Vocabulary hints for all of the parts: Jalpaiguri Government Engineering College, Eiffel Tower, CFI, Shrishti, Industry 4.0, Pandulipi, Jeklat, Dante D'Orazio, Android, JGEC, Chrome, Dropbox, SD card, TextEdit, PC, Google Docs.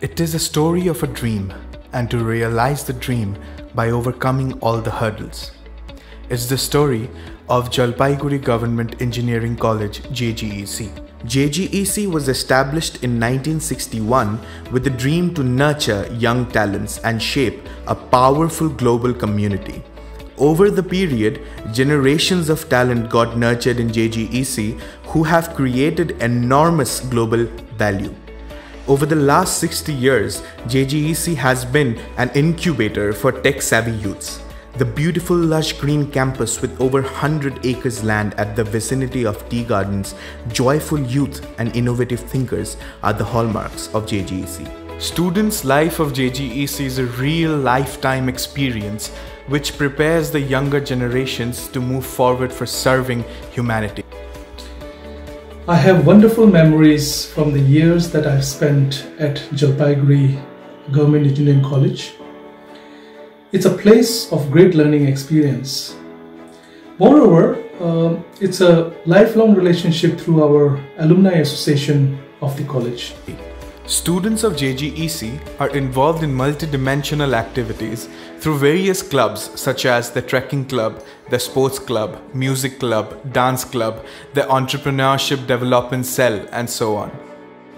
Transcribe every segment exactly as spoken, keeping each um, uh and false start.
It is a story of a dream, and to realize the dream by overcoming all the hurdles. It's the story of Jalpaiguri Government Engineering College, J G E C. J G E C was established in nineteen sixty-one with the dream to nurture young talents and shape a powerful global community. Over the period, generations of talent got nurtured in J G E C who have created enormous global value. Over the last sixty years, J G E C has been an incubator for tech-savvy youths. The beautiful lush green campus with over one hundred acres land at the vicinity of tea gardens, joyful youth and innovative thinkers are the hallmarks of J G E C. Students' life of J G E C is a real lifetime experience which prepares the younger generations to move forward for serving humanity. I have wonderful memories from the years that I've spent at Jalpaiguri Government Engineering College. It's a place of great learning experience. Moreover, uh, it's a lifelong relationship through our alumni association of the college. Students of J G E C are involved in multidimensional activities through various clubs such as the trekking club, the sports club, music club, dance club, the entrepreneurship development cell, and so on.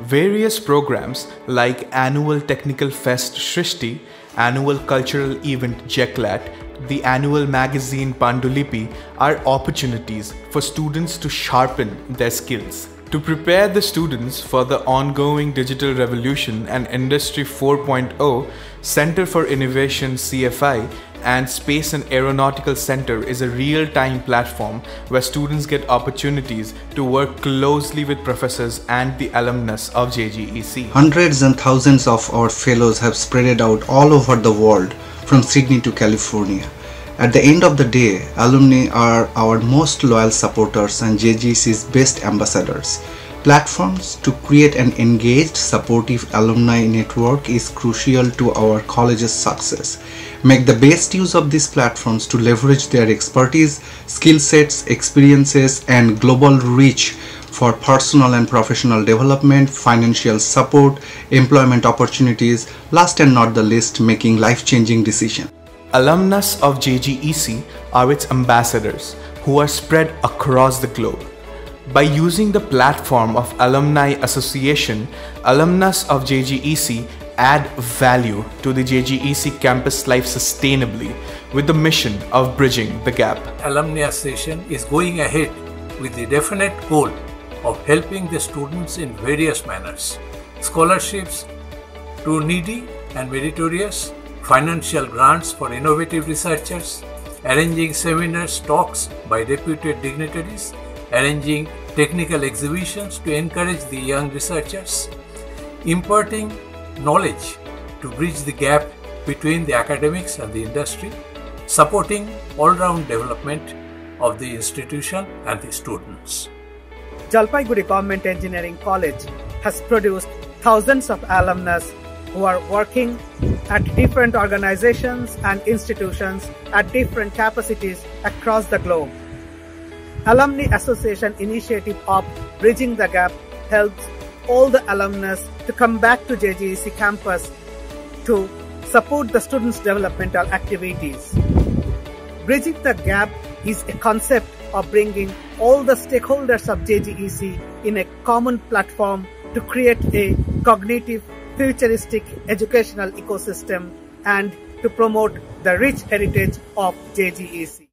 Various programs like annual technical fest Shrishti, annual cultural event Jeklat, the annual magazine Pandulipi are opportunities for students to sharpen their skills. To prepare the students for the ongoing digital revolution and Industry four point oh, Center for Innovation C F I and Space and Aeronautical Center is a real-time platform where students get opportunities to work closely with professors and the alumnus of J G E C. Hundreds and thousands of our fellows have spread out all over the world from Sydney to California. At the end of the day, alumni are our most loyal supporters and J G E C's best ambassadors. Platforms to create an engaged, supportive alumni network is crucial to our college's success. Make the best use of these platforms to leverage their expertise, skill sets, experiences, and global reach for personal and professional development, financial support, employment opportunities, last and not the least, making life-changing decisions. Alumnus of J G E C are its ambassadors who are spread across the globe. By using the platform of Alumni Association, alumnus of J G E C add value to the J G E C campus life sustainably with the mission of bridging the gap. Alumni Association is going ahead with the definite goal of helping the students in various manners. Scholarships to needy and meritorious, financial grants for innovative researchers, arranging seminars, talks by reputed dignitaries, arranging technical exhibitions to encourage the young researchers, imparting knowledge to bridge the gap between the academics and the industry, supporting all-round development of the institution and the students. Jalpaiguri Government Engineering College has produced thousands of alumnus who are working at different organizations and institutions at different capacities across the globe. Alumni Association initiative of Bridging the Gap helps all the alumnus to come back to J G E C campus to support the students' developmental activities. Bridging the Gap is a concept of bringing all the stakeholders of J G E C in a common platform to create a cognitive futuristic educational ecosystem and to promote the rich heritage of J G E C.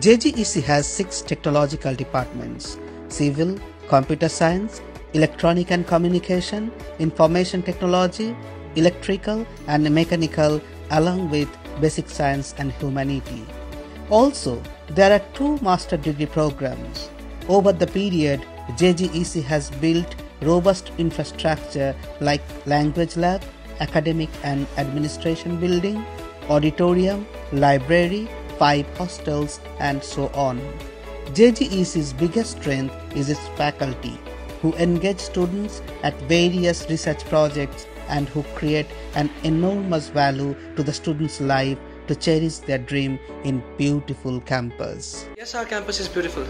J G E C has six technological departments: Civil, Computer Science, Electronic and Communication, Information Technology, Electrical and Mechanical, along with Basic Science and Humanity. Also, there are two master degree programs. Over the period, J G E C has built robust infrastructure like language lab, academic and administration building, auditorium, library, five hostels, and so on. J G E C's biggest strength is its faculty, who engage students at various research projects and who create an enormous value to the students' life to cherish their dream in beautiful campus. Yes, our campus is beautiful.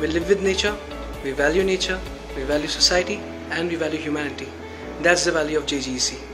We live with nature, we value nature, we value society, and we value humanity. That's the value of J G E C.